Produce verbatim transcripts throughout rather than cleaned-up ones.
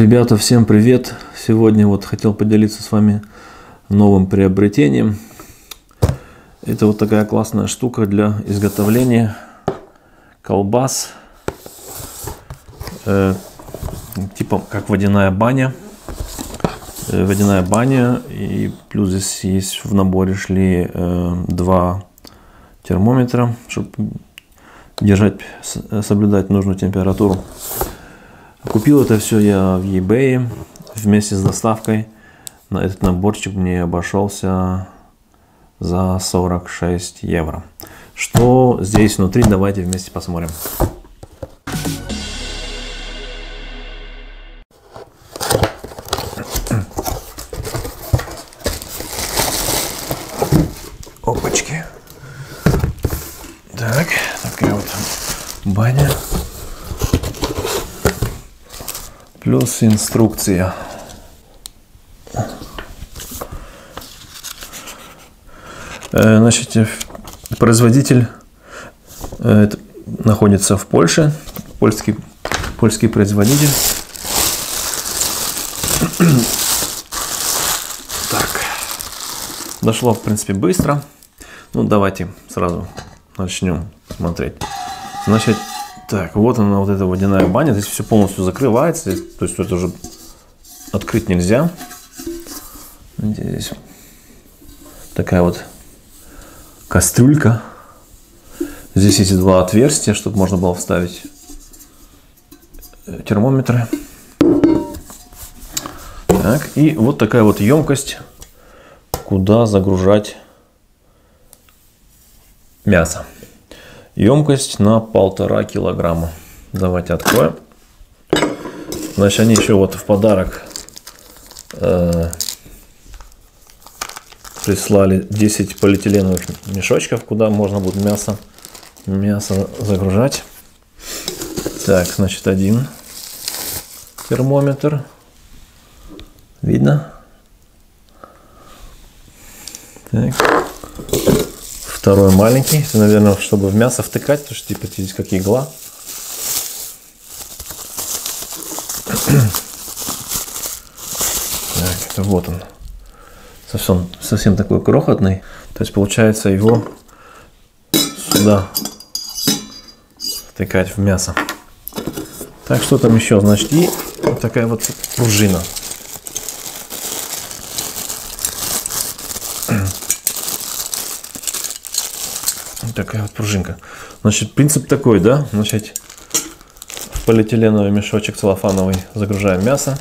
Ребята, всем привет! Сегодня вот хотел поделиться с вами новым приобретением. Это вот такая классная штука для изготовления колбас, э, типа как водяная баня, э, водяная баня. И плюс здесь есть в наборе шли э, два термометра, чтобы держать, соблюдать нужную температуру. Купил это все я в eBay вместе с доставкой. На этот наборчик мне обошелся за сорок шесть евро. Что здесь внутри, давайте вместе посмотрим. Опачки. Так, такая вот баня. Плюс инструкция. Значит, производитель находится в Польше. Польский, польский производитель. Так. Дошло, в принципе, быстро. Ну, давайте сразу начнем смотреть. Значит, так, вот она, вот эта водяная баня. Здесь все полностью закрывается. Здесь, то есть это уже открыть нельзя. Здесь такая вот кастрюлька. Здесь есть два отверстия, чтобы можно было вставить термометры. Так, и вот такая вот емкость, куда загружать мясо. Емкость на полтора килограмма. Давайте откроем. Значит, они еще вот в подарок э, прислали десять полиэтиленовых мешочков, куда можно будет мясо, мясо загружать. Так, значит, один термометр. Видно? Так. Второй маленький, это, наверное, чтобы в мясо втыкать, потому что типа здесь как игла. Так, это вот он. Совсем, совсем такой крохотный. То есть получается его сюда втыкать в мясо. Так, что там еще? Значит, и вот такая вот пружина. Такая вот пружинка. Значит, принцип такой, да? Значит, в полиэтиленовый мешочек целлофановый загружаем мясо,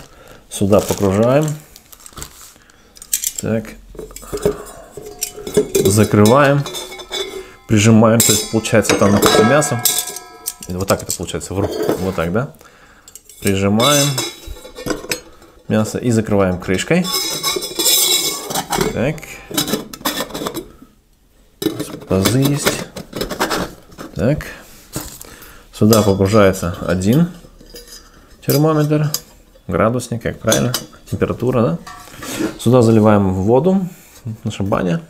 сюда погружаем, так, закрываем, прижимаем, то есть получается там какое-то мясо, вот так это получается, в руку, вот так, да? Прижимаем мясо и закрываем крышкой. Так. Пазы есть. Так. Сюда погружается один термометр, градусник, как правильно, температура, да? Сюда заливаем воду, наша баня.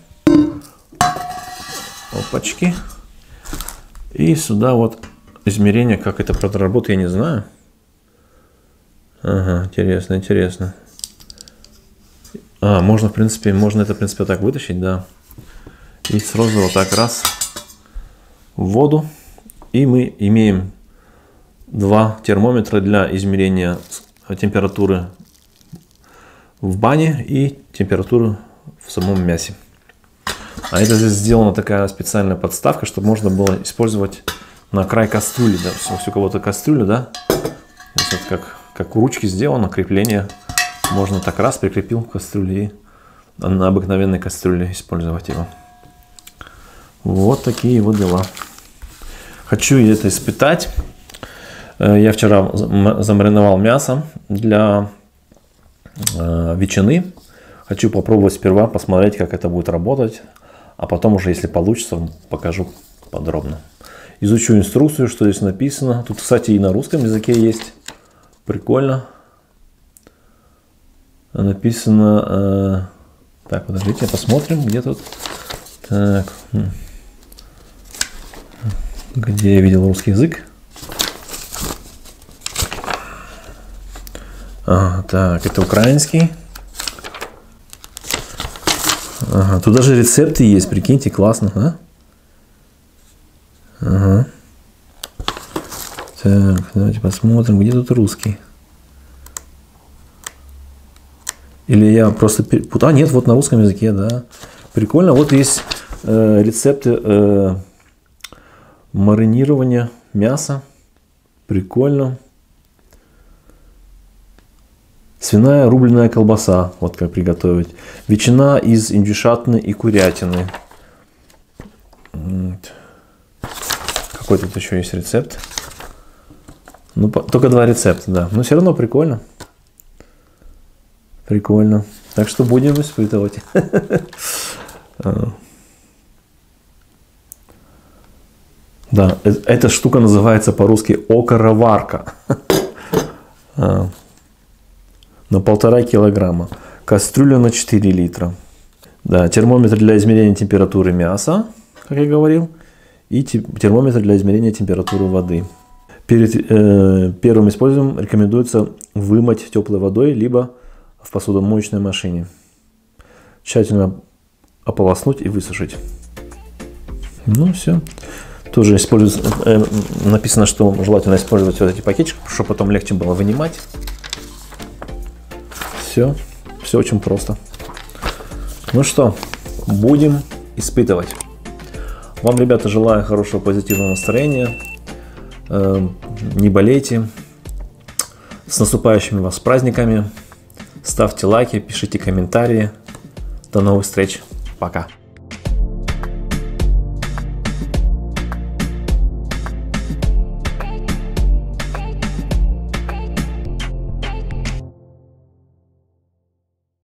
Опачки. И сюда вот измерение, как это проработает, я не знаю. Ага, интересно, интересно. А, можно, в принципе, можно это, в принципе, так вытащить, да. И сразу вот так раз в воду. И мы имеем два термометра для измерения температуры в бане и температуры в самом мясе. А это здесь сделана такая специальная подставка, чтобы можно было использовать на край кастрюли. Да, у кого-то кастрюля, да? Вот как, как у ручки сделано, крепление. Можно так раз прикрепил к кастрюле и на обыкновенной кастрюле использовать его. Вот такие вот дела. Хочу это испытать. Я вчера замариновал мясо для ветчины. Хочу попробовать сперва, посмотреть, как это будет работать. А потом уже, если получится, покажу подробно. Изучу инструкцию, что здесь написано. Тут, кстати, и на русском языке есть. Прикольно. Написано... Так, подождите, посмотрим, где тут... Так... Где я видел русский язык? А, Так, это украинский. Ага, тут даже рецепты есть, прикиньте, классно, а? Ага. Так, давайте посмотрим, где тут русский. Или я просто... А, нет, вот на русском языке, да. Прикольно, вот есть э, рецепты э, маринирования мяса. Прикольно. Свиная рубленая колбаса, вот как приготовить. Ветчина из индюшатины и курятины. Какой тут еще есть рецепт? Ну, только два рецепта, да. Но все равно прикольно. Прикольно. Так что будем испытывать. Да, эта штука называется по-русски окороварка. На полтора килограмма. Кастрюля на четыре литра. Да, термометр для измерения температуры мяса, как я говорил. И термометр для измерения температуры воды. Перед э, первым использованием рекомендуется вымыть теплой водой, либо в посудомоечной машине. Тщательно ополоснуть и высушить. Ну все. Тоже используется, э, написано, что желательно использовать вот эти пакетики, чтобы потом легче было вынимать. Все, все очень просто. Ну что, будем испытывать. Вам, ребята, желаю хорошего позитивного настроения. Не болейте. С наступающими вас праздниками. Ставьте лайки, пишите комментарии. До новых встреч. Пока.